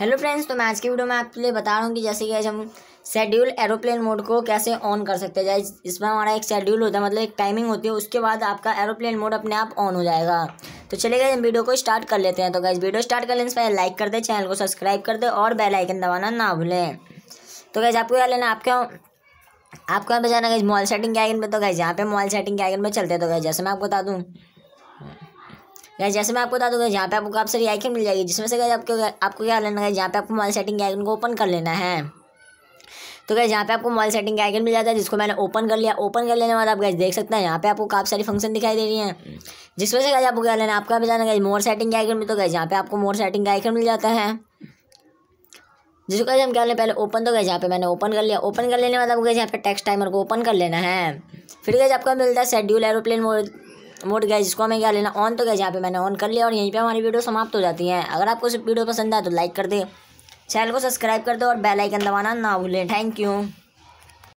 Hello friends, तो मैं आज की वीडियो में आपके लिए बता रहा हूँ कि जैसे कि आज हम शेड्यूल एरोप्लेन मोड को कैसे ऑन कर सकते हैं। जैसे इसमें हमारा एक शेड्यूल होता है, मतलब एक टाइमिंग होती है, उसके बाद आपका एरोप्लेन मोड अपने आप ऑन हो जाएगा। तो चलिए गाइस, हम वीडियो को स्टार्ट कर लेते हैं। तो गाइस, वीडियो स्टार्ट कर लेने से पहले लाइक कर दें, चैनल को सब्सक्राइब कर दें और बेल आइकन दबाना ना भूलें। तो गाइस, आपको क्या लेना है, आपको यहाँ पर जाना गाइस मॉल सेटिंग के आइकन पर। तो गाइस, यहाँ पे मॉल सेटिंग के आइकन पर चलते हैं। तो गाइस, जैसे मैं आपको बता दूँ यहाँ पे आपको काफ़ी सारी आइकन मिल जाएगी, जिसमें से गाइस आपको क्या लेना है, यहाँ पे आपको मॉल सेटिंग के आइकन को ओपन कर लेना है। तो गाइस, यहाँ पे आपको मॉल सेटिंग के आइकन मिल जाता है, जिसको मैंने ओपन कर लिया। ओपन कर लेने के बाद आप गाइस देख सकते हैं यहाँ पे आपको काफ़ी सारी फंक्शन दिखाई दे रही हैं, जिसमें से गाइस आपको क्या लेना है, आपको यहाँ जाना गाइस मोर सेटिंग के आइकन में। तो गाइस, यहाँ पे आपको मोर सेटिंग का आइकन मिल जाता है, जिसको गाइस हम क्या लें पहले ओपन। तो गाइस, यहाँ पे मैंने ओपन कर लिया। ओपन कर लेने के बाद आपको गाइस यहाँ पे टेक्स्ट टाइमर को ओपन कर लेना है। फिर गाइस आपको मिलता है शेड्यूल एरोप्लेन मोड गाइस, इसको हमें क्या लेना ऑन। तो गाइस, यहाँ पे मैंने ऑन कर लिया और यहीं पे हमारी वीडियो समाप्त हो जाती है। अगर आपको वीडियो पसंद आए तो लाइक कर दें, चैनल को सब्सक्राइब कर दें और बेल आइकन दबाना ना भूलें। Thank you.